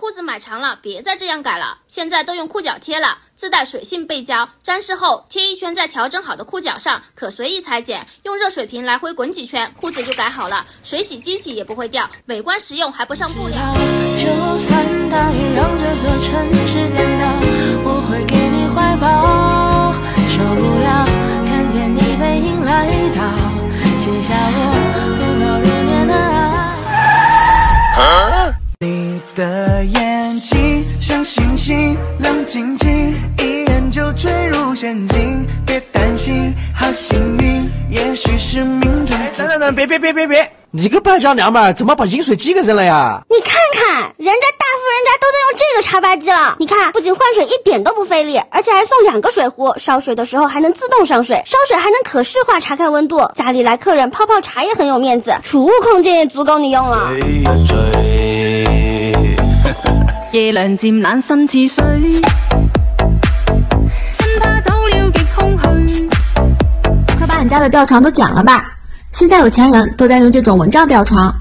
裤子买长了，别再这样改了，现在都用裤脚贴了，自带水性背胶，沾湿后贴一圈在调整好的裤脚上，可随意裁剪，用热水瓶来回滚几圈，裤子就改好了，水洗机洗也不会掉，美观实用还不上布料。就算大雨让这座城市颠倒，我会给你怀抱，受不了看见你背影来到，写下我古老。 你的眼睛像星星，亮晶晶，一眼就坠入陷阱。别担心，好幸运，也许是命中。等，别！你个败家娘们儿，怎么把饮水机给扔了呀？你看看，人家大富人家都在用这个茶吧机了。你看，不仅换水一点都不费力，而且还送两个水壶，烧水的时候还能自动上水，烧水还能可视化查看温度。家里来客人泡泡茶也很有面子，储物空间也足够你用了。夜涼漸冷心似水，生怕走了極空虛。快把你家的吊床都讲了吧！现在有钱人都在用这种蚊帐吊床，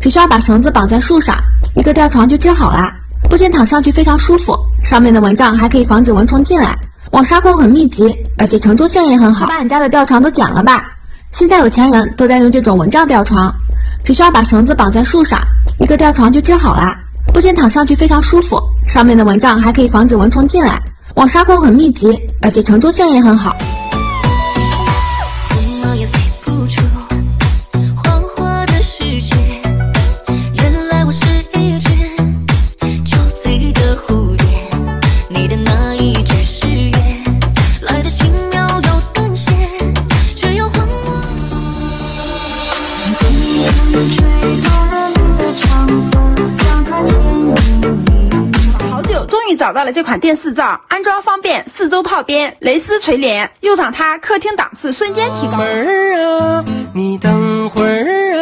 只需要把绳子绑在树上，一个吊床就织好啦。不仅躺上去非常舒服，上面的蚊帐还可以防止蚊虫进来。网纱控很密集，而且承重性也很好。快把你家的吊床都讲了吧！现在有钱人都在用这种蚊帐吊床，只需要把绳子绑在树上，一个吊床就织好啦。 不仅躺上去非常舒服，上面的蚊帐还可以防止蚊虫进来，网纱控很密集，而且承重性也很好。找到了这款电视罩，安装方便，四周套边，蕾丝垂帘，又让它客厅档次瞬间提高。啊，你等会儿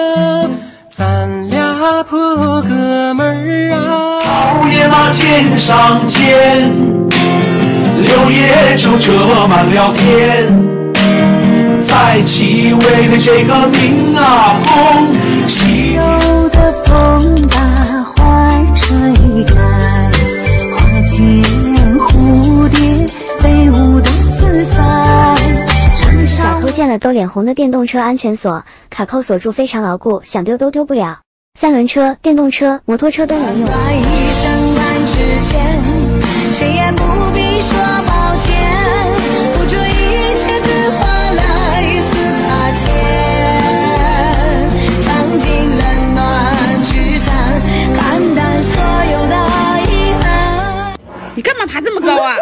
啊，咱俩破个门啊。桃叶那肩上肩，柳叶就遮满了天，在其位的这个明啊公，西游的风把花吹开。 蝴蝶飞舞的自在。小偷见了都脸红的电动车安全锁，卡扣锁住非常牢固，想丢都丢不了。三轮车、电动车、摩托车都能用。在一生安之间，谁也不必说抱歉，付出一切只换来丝擦肩，尝尽冷暖聚散，看淡所有的。 你干嘛爬这么高啊？